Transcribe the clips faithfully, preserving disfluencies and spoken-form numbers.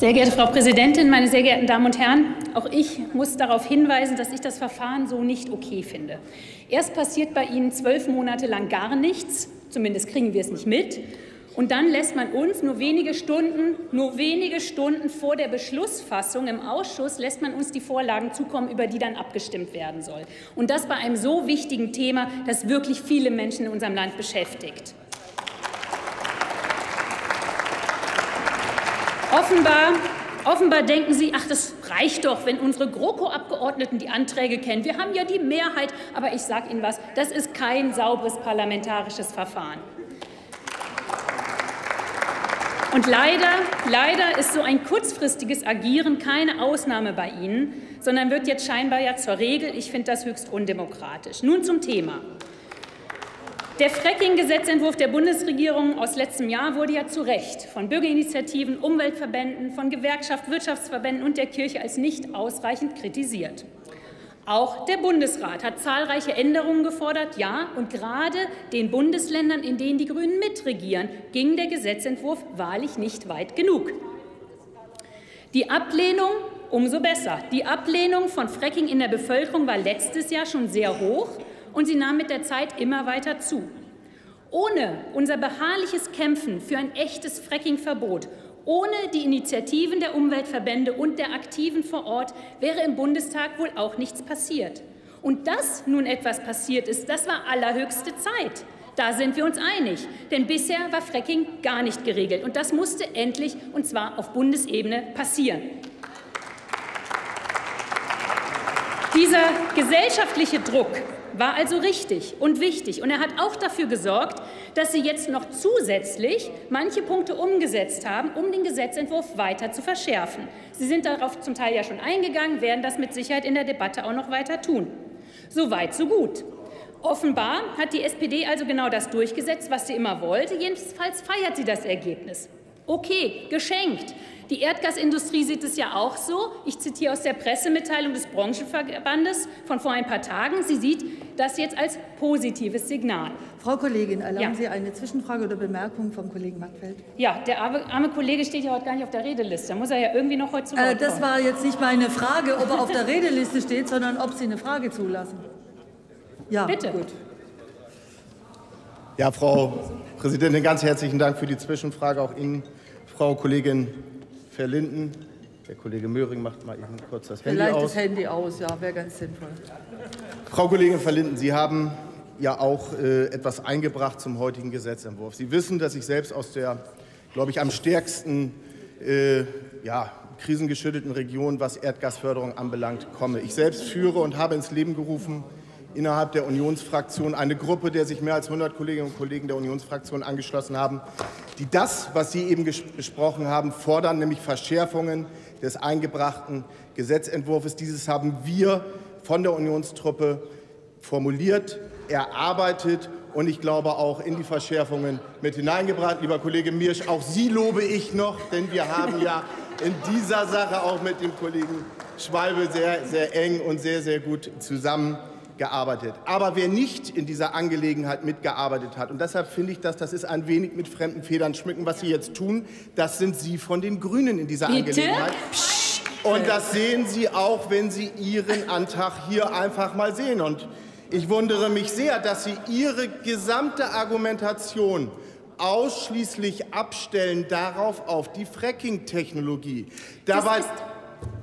Sehr geehrte Frau Präsidentin, meine sehr geehrten Damen und Herren! Auch ich muss darauf hinweisen, dass ich das Verfahren so nicht okay finde. Erst passiert bei Ihnen zwölf Monate lang gar nichts, zumindest kriegen wir es nicht mit, und dann lässt man uns nur wenige Stunden, nur wenige Stunden vor der Beschlussfassung im Ausschuss lässt man uns die Vorlagen zukommen, über die dann abgestimmt werden soll. Und das bei einem so wichtigen Thema, das wirklich viele Menschen in unserem Land beschäftigt. Offenbar, offenbar denken Sie, ach, das reicht doch, wenn unsere GroKo-Abgeordneten die Anträge kennen. Wir haben ja die Mehrheit, aber ich sage Ihnen was, das ist kein sauberes parlamentarisches Verfahren. Und leider, leider ist so ein kurzfristiges Agieren keine Ausnahme bei Ihnen, sondern wird jetzt scheinbar ja zur Regel. Ich finde das höchst undemokratisch. Nun zum Thema. Der Fracking-Gesetzentwurf der Bundesregierung aus letztem Jahr wurde ja zu Recht von Bürgerinitiativen, Umweltverbänden, von Gewerkschaften, Wirtschaftsverbänden und der Kirche als nicht ausreichend kritisiert. Auch der Bundesrat hat zahlreiche Änderungen gefordert. Ja, und gerade den Bundesländern, in denen die Grünen mitregieren, ging der Gesetzentwurf wahrlich nicht weit genug. Die Ablehnung umso besser. Die Ablehnung von Fracking in der Bevölkerung war letztes Jahr schon sehr hoch. Und sie nahm mit der Zeit immer weiter zu. Ohne unser beharrliches Kämpfen für ein echtes Fracking-Verbot, ohne die Initiativen der Umweltverbände und der Aktiven vor Ort, wäre im Bundestag wohl auch nichts passiert. Und dass nun etwas passiert ist, das war allerhöchste Zeit. Da sind wir uns einig. Denn bisher war Fracking gar nicht geregelt. Und das musste endlich, und zwar auf Bundesebene, passieren. Dieser gesellschaftliche Druck war also richtig und wichtig. Und er hat auch dafür gesorgt, dass Sie jetzt noch zusätzlich manche Punkte umgesetzt haben, um den Gesetzentwurf weiter zu verschärfen. Sie sind darauf zum Teil ja schon eingegangen, werden das mit Sicherheit in der Debatte auch noch weiter tun. So weit, so gut. Offenbar hat die S P D also genau das durchgesetzt, was sie immer wollte. Jedenfalls feiert sie das Ergebnis. Okay, geschenkt. Die Erdgasindustrie sieht es ja auch so. Ich zitiere aus der Pressemitteilung des Branchenverbandes von vor ein paar Tagen. Sie sieht das jetzt als positives Signal. Frau Kollegin, erlauben ja. Sie eine Zwischenfrage oder Bemerkung vom Kollegen Mattfeldt? Ja, der arme, arme Kollege steht ja heute gar nicht auf der Redeliste. Muss er ja irgendwie noch heute zu Wort kommen. Äh, das war jetzt nicht meine Frage, ob er auf der Redeliste steht, sondern ob Sie eine Frage zulassen. Ja, bitte. Gut. Ja, Frau Präsidentin, ganz herzlichen Dank für die Zwischenfrage. Auch Ihnen, Frau Kollegin Verlinden. Der Kollege Möhring macht mal eben kurz das Handy Vielleicht aus. Vielleicht das Handy aus, ja, wäre ganz sinnvoll. Frau Kollegin Verlinden, Sie haben ja auch äh, etwas eingebracht zum heutigen Gesetzentwurf. Sie wissen, dass ich selbst aus der, glaube ich, am stärksten äh, ja, krisengeschüttelten Region, was Erdgasförderung anbelangt, komme. Ich selbst führe und habe ins Leben gerufen, innerhalb der Unionsfraktion eine Gruppe, der sich mehr als hundert Kolleginnen und Kollegen der Unionsfraktion angeschlossen haben, die das, was Sie eben besprochen haben, fordern, nämlich Verschärfungen des eingebrachten Gesetzentwurfs. Dieses haben wir von der Unionstruppe formuliert, erarbeitet und ich glaube auch in die Verschärfungen mit hineingebracht. Lieber Kollege Mirsch, auch Sie lobe ich noch, denn wir haben ja in dieser Sache auch mit dem Kollegen Schwalbe sehr, sehr eng und sehr, sehr gut zusammen gearbeitet. Aber wer nicht in dieser Angelegenheit mitgearbeitet hat, und deshalb finde ich, dass das ist ein wenig mit fremden Federn schmücken, was Sie jetzt tun, das sind Sie von den Grünen in dieser Angelegenheit. Und das sehen Sie auch, wenn Sie Ihren Antrag hier einfach mal sehen. Und ich wundere mich sehr, dass Sie Ihre gesamte Argumentation ausschließlich abstellen darauf auf die Fracking-Technologie. Dabei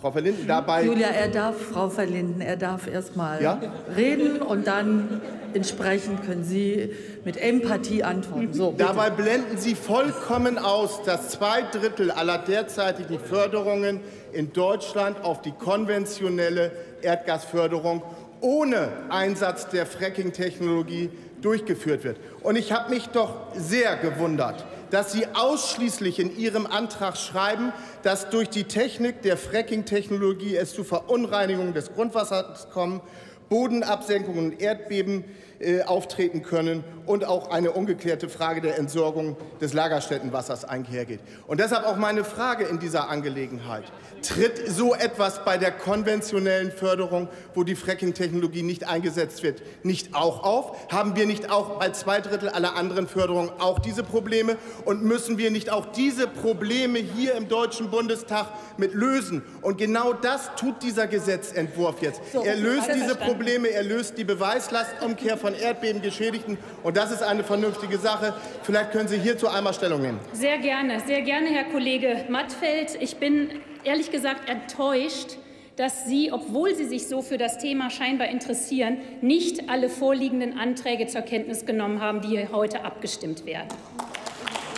Frau Verlinden, dabei. Julia, er darf, Frau Verlinden, er darf erst mal ja? reden und dann entsprechend können Sie mit Empathie antworten. So, dabei blenden Sie vollkommen aus, dass zwei Drittel aller derzeitigen Förderungen in Deutschland auf die konventionelle Erdgasförderung ohne Einsatz der Fracking-Technologie durchgeführt wird. Und ich habe mich doch sehr gewundert, dass Sie ausschließlich in Ihrem Antrag schreiben, dass durch die Technik der Fracking-Technologie es zu Verunreinigungen des Grundwassers kommen, Bodenabsenkungen und Erdbeben äh, auftreten können und auch eine ungeklärte Frage der Entsorgung des Lagerstättenwassers einhergeht. Und deshalb auch meine Frage in dieser Angelegenheit. Tritt so etwas bei der konventionellen Förderung, wo die Fracking-Technologie nicht eingesetzt wird, nicht auch auf? Haben wir nicht auch bei zwei Drittel aller anderen Förderungen auch diese Probleme? Und müssen wir nicht auch diese Probleme hier im Deutschen Bundestag mit lösen? Und genau das tut dieser Gesetzentwurf jetzt. Er löst diese Probleme, er löst die Beweislastumkehr von Erdbebengeschädigten. Und das ist eine vernünftige Sache. Vielleicht können Sie hierzu einmal Stellung nehmen. Sehr gerne, sehr gerne, Herr Kollege Mattfeldt. Ich bin ehrlich gesagt enttäuscht, dass Sie, obwohl Sie sich so für das Thema scheinbar interessieren, nicht alle vorliegenden Anträge zur Kenntnis genommen haben, die hier heute abgestimmt werden.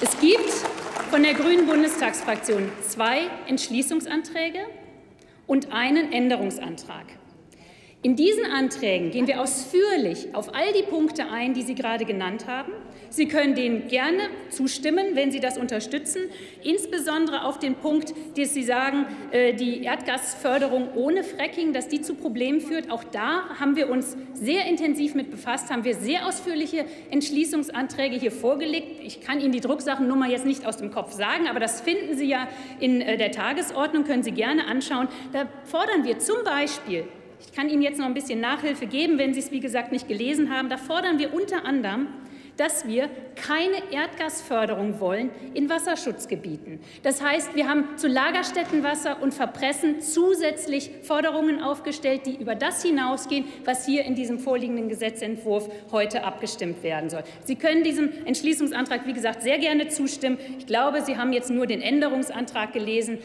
Es gibt von der Grünen Bundestagsfraktion zwei Entschließungsanträge und einen Änderungsantrag. In diesen Anträgen gehen wir ausführlich auf all die Punkte ein, die Sie gerade genannt haben. Sie können denen gerne zustimmen, wenn Sie das unterstützen, insbesondere auf den Punkt, dass Sie sagen, die Erdgasförderung ohne Fracking, dass die zu Problemen führt. Auch da haben wir uns sehr intensiv mit befasst, haben wir sehr ausführliche Entschließungsanträge hier vorgelegt. Ich kann Ihnen die Drucksachennummer jetzt nicht aus dem Kopf sagen, aber das finden Sie ja in der Tagesordnung, können Sie gerne anschauen. Da fordern wir zum Beispiel, ich kann Ihnen jetzt noch ein bisschen Nachhilfe geben, wenn Sie es, wie gesagt, nicht gelesen haben. Da fordern wir unter anderem, dass wir keine Erdgasförderung wollen in Wasserschutzgebieten. Das heißt, wir haben zu Lagerstättenwasser und Verpressen zusätzlich Forderungen aufgestellt, die über das hinausgehen, was hier in diesem vorliegenden Gesetzentwurf heute abgestimmt werden soll. Sie können diesem Entschließungsantrag, wie gesagt, sehr gerne zustimmen. Ich glaube, Sie haben jetzt nur den Änderungsantrag gelesen,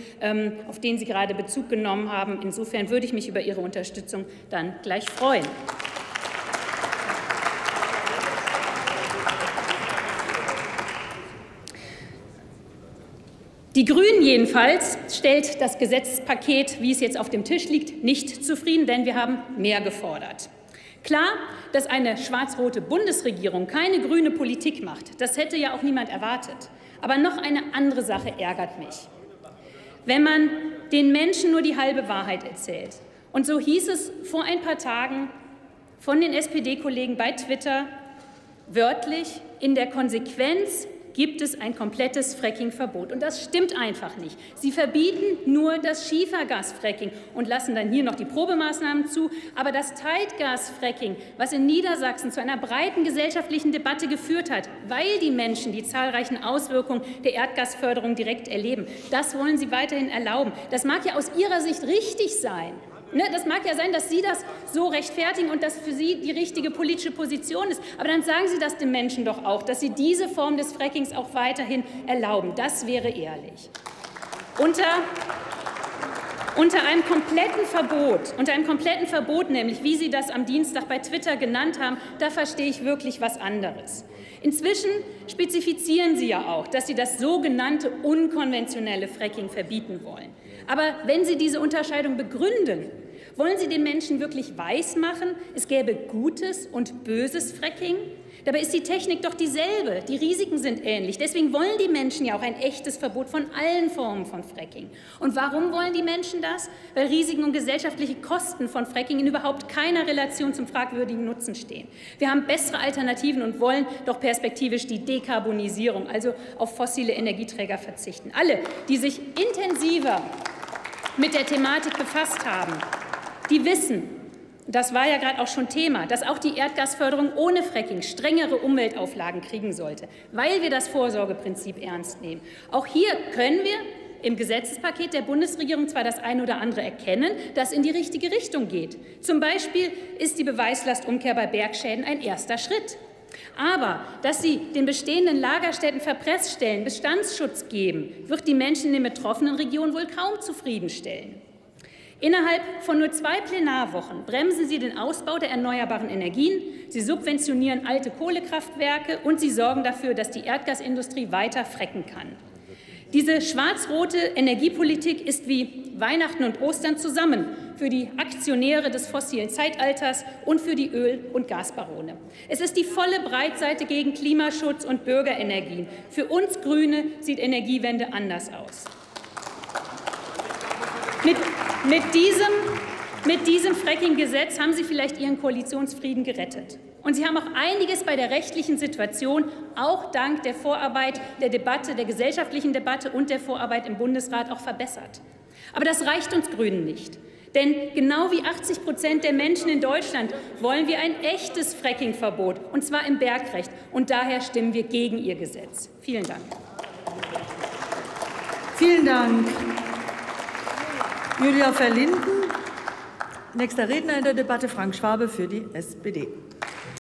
auf den Sie gerade Bezug genommen haben. Insofern würde ich mich über Ihre Unterstützung dann gleich freuen. Die Grünen jedenfalls stellt das Gesetzespaket, wie es jetzt auf dem Tisch liegt, nicht zufrieden, denn wir haben mehr gefordert. Klar, dass eine schwarz-rote Bundesregierung keine grüne Politik macht, das hätte ja auch niemand erwartet. Aber noch eine andere Sache ärgert mich. Wenn man den Menschen nur die halbe Wahrheit erzählt, und so hieß es vor ein paar Tagen von den S P D-Kollegen bei Twitter wörtlich, in der Konsequenz gibt es ein komplettes Fracking-Verbot. Und das stimmt einfach nicht. Sie verbieten nur das Schiefergas-Fracking und lassen dann hier noch die Probemaßnahmen zu. Aber das Teitgas-Fracking, was in Niedersachsen zu einer breiten gesellschaftlichen Debatte geführt hat, weil die Menschen die zahlreichen Auswirkungen der Erdgasförderung direkt erleben, das wollen Sie weiterhin erlauben. Das mag ja aus Ihrer Sicht richtig sein. Das mag ja sein, dass Sie das so rechtfertigen und dass für Sie die richtige politische Position ist. Aber dann sagen Sie das den Menschen doch auch, dass Sie diese Form des Frackings auch weiterhin erlauben. Das wäre ehrlich. Unter, unter einem kompletten Verbot, unter einem kompletten Verbot, nämlich wie Sie das am Dienstag bei Twitter genannt haben, da verstehe ich wirklich was anderes. Inzwischen spezifizieren Sie ja auch, dass Sie das sogenannte unkonventionelle Fracking verbieten wollen. Aber wenn Sie diese Unterscheidung begründen, wollen Sie den Menschen wirklich weismachen, es gäbe gutes und böses Fracking? Dabei ist die Technik doch dieselbe, die Risiken sind ähnlich. Deswegen wollen die Menschen ja auch ein echtes Verbot von allen Formen von Fracking. Und warum wollen die Menschen das? Weil Risiken und gesellschaftliche Kosten von Fracking in überhaupt keiner Relation zum fragwürdigen Nutzen stehen. Wir haben bessere Alternativen und wollen doch perspektivisch die Dekarbonisierung, also auf fossile Energieträger verzichten. Alle, die sich intensiver mit der Thematik befasst haben, die wissen, das war ja gerade auch schon Thema, dass auch die Erdgasförderung ohne Fracking strengere Umweltauflagen kriegen sollte, weil wir das Vorsorgeprinzip ernst nehmen. Auch hier können wir im Gesetzespaket der Bundesregierung zwar das ein oder andere erkennen, das in die richtige Richtung geht. Zum Beispiel ist die Beweislastumkehr bei Bergschäden ein erster Schritt. Aber dass Sie den bestehenden Lagerstätten, Verpressstellen Bestandsschutz geben, wird die Menschen in den betroffenen Regionen wohl kaum zufriedenstellen. Innerhalb von nur zwei Plenarwochen bremsen Sie den Ausbau der erneuerbaren Energien, Sie subventionieren alte Kohlekraftwerke und Sie sorgen dafür, dass die Erdgasindustrie weiter fracken kann. Diese schwarz-rote Energiepolitik ist wie Weihnachten und Ostern zusammen für die Aktionäre des fossilen Zeitalters und für die Öl- und Gasbarone. Es ist die volle Breitseite gegen Klimaschutz und Bürgerenergien. Für uns Grüne sieht Energiewende anders aus. Mit, mit diesem, mit diesem Fracking-Gesetz haben Sie vielleicht Ihren Koalitionsfrieden gerettet. Und Sie haben auch einiges bei der rechtlichen Situation, auch dank der Vorarbeit, der Debatte, der gesellschaftlichen Debatte und der Vorarbeit im Bundesrat auch verbessert. Aber das reicht uns Grünen nicht. Denn genau wie achtzig Prozent der Menschen in Deutschland wollen wir ein echtes Fracking-Verbot, und zwar im Bergrecht. Und daher stimmen wir gegen Ihr Gesetz. Vielen Dank. Vielen Dank, Julia Verlinden. Nächster Redner in der Debatte, Frank Schwabe für die S P D.